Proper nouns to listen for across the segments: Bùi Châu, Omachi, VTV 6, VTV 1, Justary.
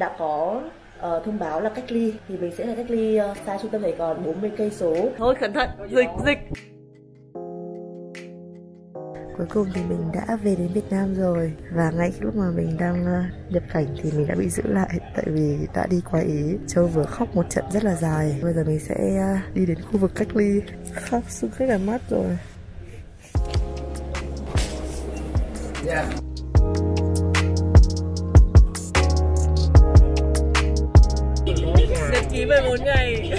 Đã có thông báo là cách ly thì mình sẽ phải cách ly xa trung tâm này còn 40 cây số. Thôi cẩn thận, dịch. Cuối cùng thì mình đã về đến Việt Nam rồi, và ngay lúc mà mình đang nhập cảnh thì mình đã bị giữ lại tại vì đã đi qua Ý. Châu vừa khóc một trận rất là dài. Bây giờ mình sẽ đi đến khu vực cách ly. Khóc sưng rất là mát rồi. Yeah. Nhật ký 14 ngày.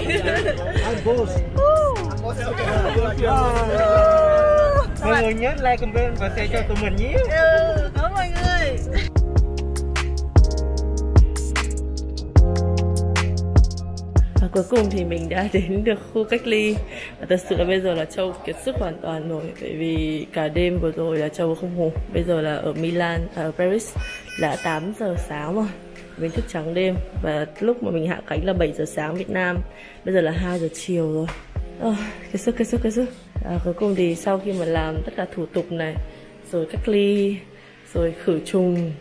Mọi người nhớ like, comment và share cho tụi mình nhé. Ừ, cảm ơn mọi người. Và cuối cùng thì mình đã đến được khu cách ly. Và thật sự là bây giờ là Châu kiệt sức hoàn toàn rồi. Bởi vì cả đêm vừa rồi là Châu không ngủ. Bây giờ là ở Milan, ở Paris là 8 giờ sáng rồi. Mình thức trắng đêm. Và lúc mà mình hạ cánh là 7 giờ sáng Việt Nam. Bây giờ là 2 giờ chiều rồi. Kiệt sức. Cuối cùng thì sau khi mà làm tất cả thủ tục này, rồi cách ly, rồi khử trùng,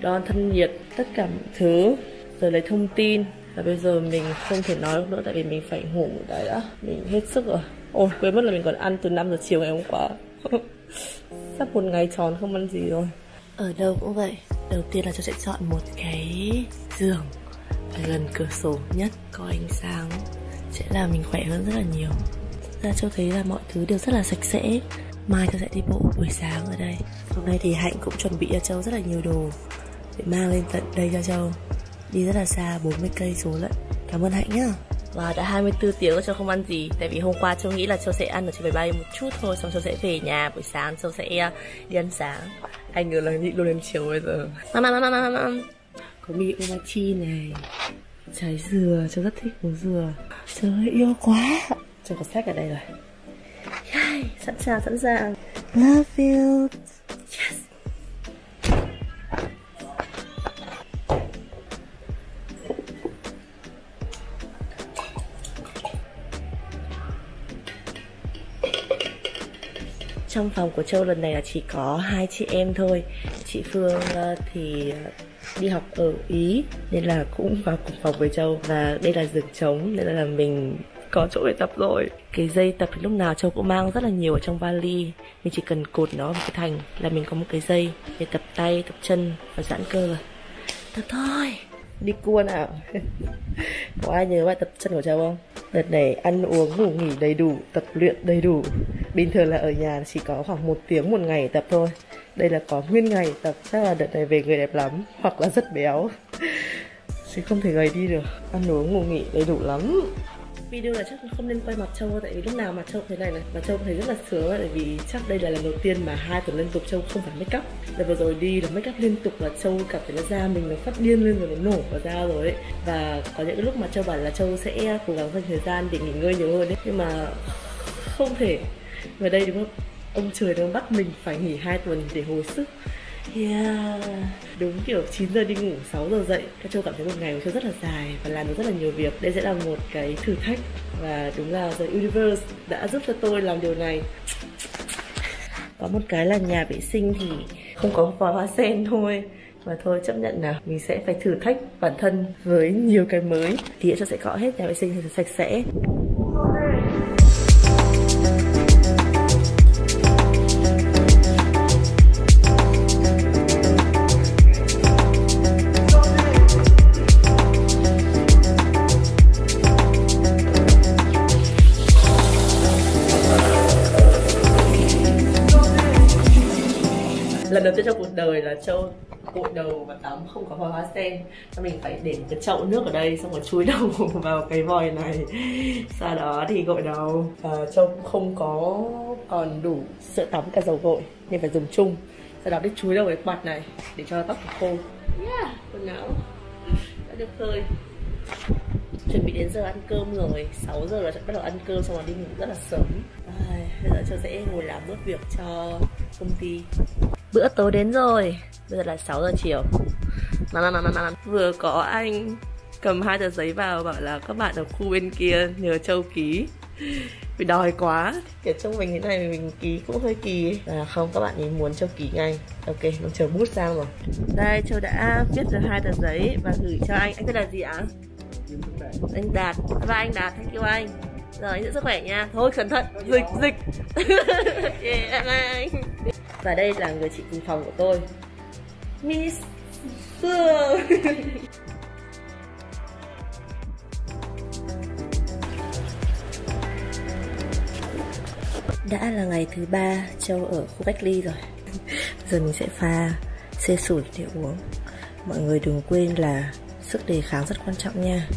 đo thân nhiệt, tất cả mọi thứ, rồi lấy thông tin, và bây giờ mình không thể nói nữa tại vì mình phải ngủ một cái đã. Mình hết sức rồi. Ôi, quên mất là mình còn ăn từ 5 giờ chiều ngày hôm qua. Sắp một ngày tròn không ăn gì rồi. Ở đâu cũng vậy. Đầu tiên là tôi sẽ chọn một cái giường phải gần cửa sổ nhất, có ánh sáng, sẽ làm mình khỏe hơn rất là nhiều. Ra Châu thấy là mọi thứ đều rất là sạch sẽ. Mai Châu sẽ đi bộ buổi sáng ở đây. Hôm nay thì Hạnh cũng chuẩn bị cho Châu rất là nhiều đồ để mang lên tận đây cho Châu. Đi rất là xa, 40 cây số lận. Cảm ơn Hạnh nhá. Và đã 24 tiếng Châu không ăn gì. Tại vì hôm qua Châu nghĩ là Châu sẽ ăn ở trên máy bay một chút thôi, xong Châu sẽ về nhà, buổi sáng Châu sẽ đi ăn sáng. Anh ngờ là nhịn luôn đến chiều bây giờ. Mama. Có mì omachi này, trái dừa, Châu rất thích uống dừa. Trời ơi, yêu quá. Châu có sách ở đây rồi. Yay, sẵn sàng. Love you. Yes. Trong phòng của Châu lần này là chỉ có 2 chị em thôi. Chị Phương thì đi học ở Ý nên là cũng vào cùng phòng với Châu. Và đây là giường trống nên là mình có chỗ để tập rồi. Cái dây tập thì lúc nào Châu cũng mang rất là nhiều ở trong vali. Mình chỉ cần cột nó vào cái thành là mình có một cái dây để tập tay, tập chân và giãn cơ rồi. Tập thôi. Đi cua nào. Có ai nhớ bài tập chân của Châu không? Đợt này ăn uống ngủ nghỉ đầy đủ, tập luyện đầy đủ. Bình thường là ở nhà chỉ có khoảng 1 tiếng một ngày tập thôi. Đây là có nguyên ngày tập. Chắc là đợt này về người đẹp lắm, hoặc là rất béo chứ không thể gầy đi được. Ăn uống ngủ nghỉ đầy đủ lắm. Video là chắc không nên quay mặt Châu, tại vì lúc nào mặt Châu thế này này, mặt Châu thấy rất là sướng, tại vì chắc đây là lần đầu tiên mà 2 tuần liên tục Châu không phải make up. Lần vừa rồi đi là make up liên tục là Châu cảm thấy là da mình nó phát điên lên rồi, nó nổ vào da rồi ấy. Và có những lúc mà Châu bảo là Châu sẽ cố gắng dành thời gian để nghỉ ngơi nhiều hơn đấy, nhưng mà không thể. Và đây đúng không? Ông trời đang bắt mình phải nghỉ 2 tuần để hồi sức. Yeah. Đúng kiểu 9 giờ đi ngủ, 6 giờ dậy. Các Châu cảm thấy một ngày của Châu rất là dài và làm được rất là nhiều việc. Đây sẽ là một cái thử thách. Và đúng là The Universe đã giúp cho tôi làm điều này. Có một cái là nhà vệ sinh thì không có vòi hoa sen thôi. Và thôi chấp nhận nào, mình sẽ phải thử thách bản thân với nhiều cái mới. Thì Châu sẽ có hết nhà vệ sinh thật sạch sẽ. Lần đầu tiên trong cuộc đời là Châu cội đầu và tắm không có vòi hoa sen, cho mình phải để một cái chậu nước ở đây, xong rồi chui đầu vào cái vòi này, sau đó thì gội đầu. Châu cũng không có còn đủ sữa tắm cả dầu gội nên phải dùng chung, sau đó đi chui đầu cái quạt này để cho tóc khô. Yeah, quần áo đã được phơi. Chuẩn bị đến giờ ăn cơm rồi, 6 giờ là bắt đầu ăn cơm, xong rồi đi ngủ rất là sớm. Bây giờ Châu sẽ ngồi làm bớt việc cho công ty. Bữa tối đến rồi, bây giờ là 6 giờ chiều. Mà. Vừa có anh cầm 2 tờ giấy vào bảo là các bạn ở khu bên kia nhờ Châu ký. Vì đòi quá. Kiểu trông mình thế này mình ký cũng hơi kỳ. À không, các bạn ấy muốn trông ký ngay. Ok, nó chờ bút sang rồi. Đây, Châu đã viết được 2 tờ giấy và gửi cho anh. Anh tên là gì ạ? Anh Đạt. Và anh Đạt, thank you anh. Rồi, anh giữ sức khỏe nha. Thôi, cẩn thận, dịch. Yeah, bye. Và đây là người chị cùng phòng của tôi, Miss Phương. Đã là ngày thứ 3 Châu ở khu cách ly rồi. Giờ mình sẽ pha xê sủi để uống. Mọi người đừng quên là sức đề kháng rất quan trọng nha.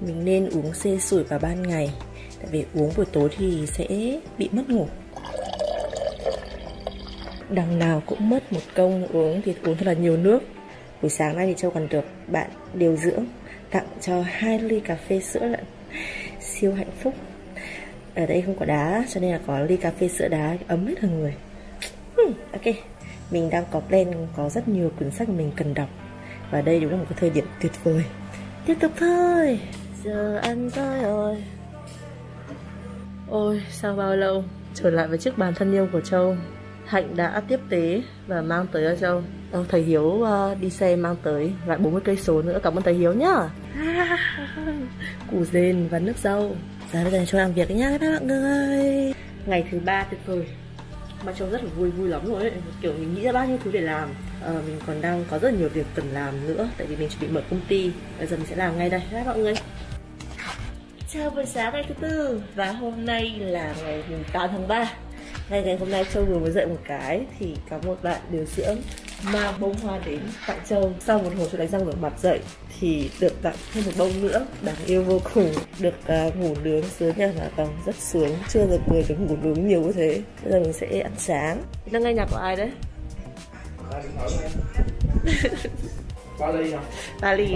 Mình nên uống xê sủi vào ban ngày, tại vì uống buổi tối thì sẽ bị mất ngủ. Đằng nào cũng mất một công uống thì uống thật là nhiều nước. Buổi sáng nay thì Châu còn được bạn điều dưỡng tặng cho 2 ly cà phê sữa lận. Siêu hạnh phúc. Ở đây không có đá cho nên là có ly cà phê sữa đá ấm hết cả người. Ok, mình đang có plan, có rất nhiều cuốn sách mình cần đọc. Và đây đúng là một cái thời điểm tuyệt vời. Tiếp tục thôi. Giờ ăn tới rồi. Ôi, sau bao lâu trở lại với chiếc bàn thân yêu của Châu, Hạnh đã tiếp tế và mang tới cho Châu. Thầy Hiếu đi xe mang tới lại 40 cây số nữa. Cảm ơn thầy Hiếu nhá. Củ dền và nước rau. Giờ bây giờ Châu làm việc nhá các bạn ơi. Ngày thứ 3 tuyệt vời mà Châu rất là vui lắm rồi ấy. Kiểu mình nghĩ ra bao nhiêu thứ để làm. Mình còn đang có rất nhiều việc cần làm nữa, tại vì mình chuẩn bị mở công ty. Bây giờ mình sẽ làm ngay đây các bạn ơi. Chào buổi sáng ngày thứ 4. Và hôm nay là ngày 8 tháng 3. Ngày hôm nay Châu vừa mới dậy một cái thì có một bạn điều dưỡng mang bông hoa đến tặng Châu. Sau một hồi Châu đánh răng rửa mặt dậy thì được tặng thêm một bông nữa, đáng yêu vô cùng. Được ngủ nướng dưới nhà Hà Tòng, rất sướng, chưa được người được ngủ nướng nhiều như thế. Bây giờ mình sẽ ăn sáng. Đang nghe nhạc của ai đấy? Ba ly hả? Ba ly.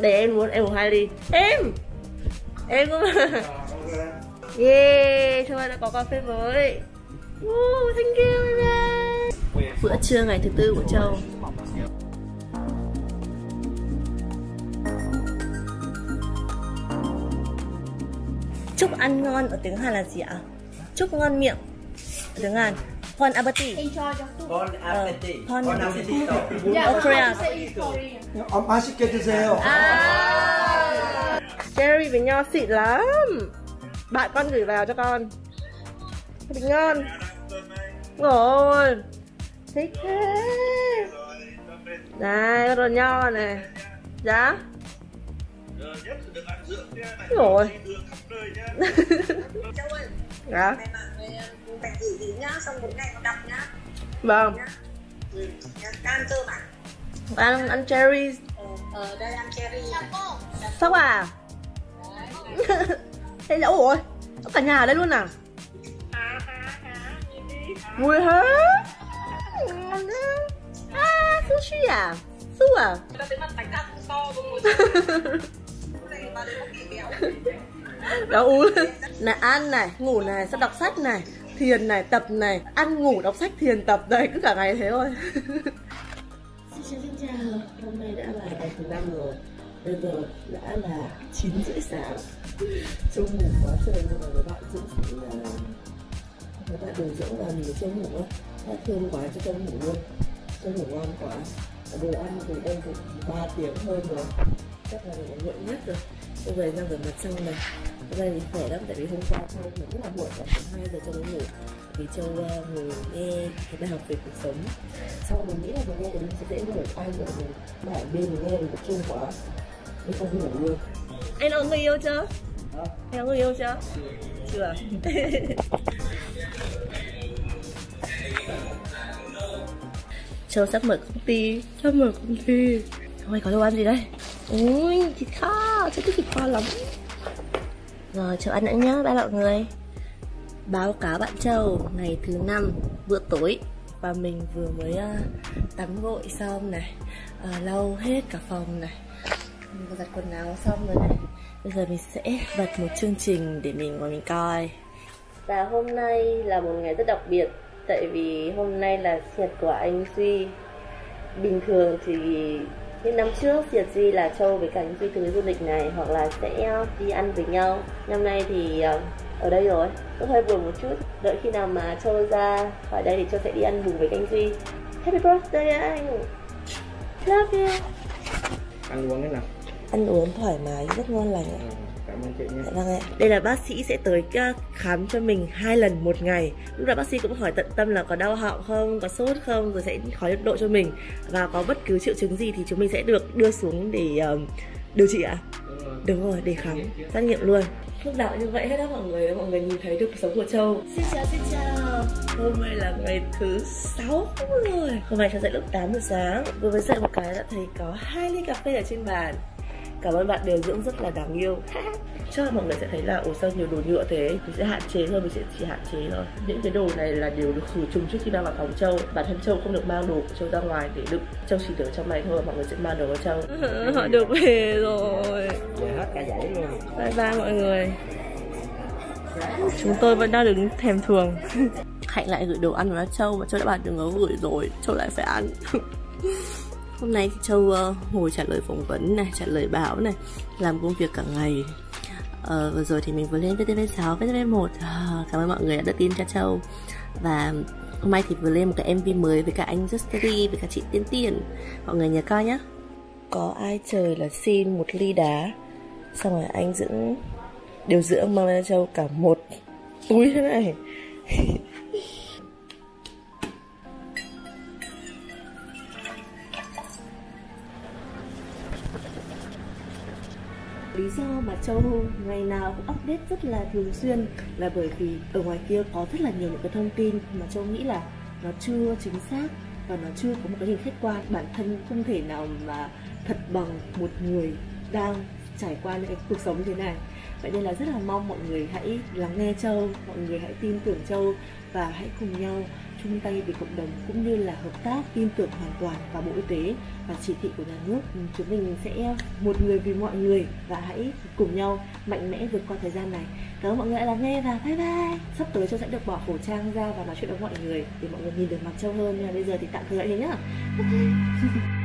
Để em muốn, em uống 2 ly. Em cũng yeah, Châu đã có cà phê mới. Thank you. Bữa trưa ngày thứ 4 của Châu. Chúc ăn ngon ở tiếng Hàn là gì ạ? Chúc ngon miệng ở tiếng Hàn. Bon appetit. Bon appetit. Bon appetit. Ở Korea. Ông 맛있게 드세요. Cherry với nho xịn lắm. Bạn con gửi vào cho con. Thật ngon. Rồi. Thích thế. Này, rồi nho này. Dạ. Rồi. Dạ. Phải chỉ gì nhá, xong mỗi ngày nó đọc nhá. Vâng. Ăn cơ bản. Ăn cherry. Đây ăn cherry. Sóc à? Thế lỗ rồi. Cả nhà ở đây luôn à? Vui hả? À, sushi à? Su à? Ta thấy mặt bánh ăn to luôn. Này bà đấy có kỳ béo. Đó uống. Này ăn này, ngủ này, sẽ đọc sách này. Thiền này, tập này, ăn ngủ đọc sách thiền tập đây, cứ cả ngày thế thôi. Xin chào, hôm nay đã là ngày thứ 5 rồi. Bây giờ đã là 9:30 sáng. Châu ngủ quá trời nhưng mà các bạn dưỡng là các bạn điều dưỡng là mình Châu ngủ á, đã thương quá cho Châu ngủ luôn. Châu ngủ ngon quá. Đồ ăn thì em cũng 3 tiếng hơn rồi. Chắc là mình nguội nhất rồi. Tôi về ra rửa mặt xong này. Hôm nay mình khỏe lắm, tại vì hôm qua Châu ngủ rất là muộn, khoảng 2 giờ Châu ngủ. Thì Châu ngồi nghe cái bài học về cuộc sống. Sau đó mình nghĩ là mình nghe thì mình sẽ dễ ngủ, ai ngủ mình bảo bên mình nghe mình tập trung quá. Mình không ngủ luôn. Anh có người yêu chưa? Hả? Anh có người yêu chưa? Chưa. Châu sắp mở công ty. Ôi, có đồ ăn gì đây? Ui, thịt kho. Châu thích thịt kho lắm. Rồi, Châu ăn nữa nhá, bye mọi người. Báo cáo bạn Châu, ngày thứ 5, bữa tối. Và mình vừa mới tắm gội xong này, lau hết cả phòng này, mình vừa giặt quần áo xong rồi này. Bây giờ mình sẽ bật một chương trình để mình ngồi mình coi. Và hôm nay là một ngày rất đặc biệt, tại vì hôm nay là sinh nhật của anh Duy. Bình thường thì Như năm trước Diệt Duy, là Châu với cả những cái thứ du lịch này hoặc là sẽ đi ăn với nhau. Năm nay thì ở đây rồi, tôi hơi buồn một chút. Đợi khi nào mà Châu ra khỏi đây thì Châu sẽ đi ăn bù với anh Duy. Happy birthday anh! Love you! Ăn uống thế nào? Ăn uống thoải mái, rất ngon lành ạ. Cảm ơn chị nhé. Đây là bác sĩ sẽ tới khám cho mình 2 lần một ngày. Lúc đó bác sĩ cũng hỏi tận tâm là có đau họng không, có sốt không, rồi sẽ khói độ cho mình. Và có bất cứ triệu chứng gì thì chúng mình sẽ được đưa xuống để điều trị ạ. Đúng rồi, để khám, xét nghiệm luôn. Lúc nào như vậy hết á mọi người nhìn thấy được cuộc sống của Châu. Xin chào. Hôm nay là ngày thứ 6 rồi. Hôm nay Châu dậy lúc 8 giờ sáng. Vừa mới dậy một cái đã thấy có 2 ly cà phê ở trên bàn. Cảm ơn bạn điều dưỡng rất là đáng yêu. Chắc là mọi người sẽ thấy là ồ sao nhiều đồ nhựa thế. Mình sẽ hạn chế thôi, mình sẽ chỉ hạn chế thôi. Những cái đồ này là đều được khử trùng trước khi mang vào phòng Châu. Bản thân Châu không được mang đồ của Châu ra ngoài để đựng. Châu chỉ được trong này thôi, mọi người sẽ mang đồ vào Châu. Họ được về rồi. Hết cả dãy luôn. Bye bye mọi người. Chúng tôi vẫn đang đứng thèm thuồng. Hạnh lại gửi đồ ăn vào Châu mà Châu đã bảo đừng có gửi rồi, Châu lại phải ăn. Hôm nay Châu ngồi trả lời phỏng vấn này, trả lời báo này, làm công việc cả ngày. Vừa rồi thì mình vừa lên VTV 6, VTV 1. Cảm ơn mọi người đã đưa tin cho Châu. Và hôm nay thì vừa lên một cái MV mới với cả anh Justary, với cả chị Tiên Tiên. Mọi người nhớ coi nhá. Có ai trời là xin một ly đá, xong rồi anh điều dưỡng mang lên Châu cả một túi thế này. Lý do mà Châu ngày nào cũng update rất là thường xuyên là bởi vì ở ngoài kia có rất là nhiều những cái thông tin mà Châu nghĩ là nó chưa chính xác và nó chưa có một cái hình khách quan. Bản thân không thể nào mà thật bằng một người đang trải qua những cái cuộc sống thế này. Vậy nên là rất là mong mọi người hãy lắng nghe Châu, mọi người hãy tin tưởng Châu và hãy cùng nhau chung tay vì cộng đồng cũng như là hợp tác tin tưởng hoàn toàn vào Bộ Y tế và chỉ thị của nhà nước. Chúng mình sẽ một người vì mọi người và hãy cùng nhau mạnh mẽ vượt qua thời gian này. Cảm ơn mọi người đã lắng nghe và bye bye. Sắp tới Châu sẽ được bỏ khẩu trang ra và nói chuyện với mọi người để mọi người nhìn được mặt Châu hơn. Bây giờ thì tạm thời vậy nhá. Bye bye.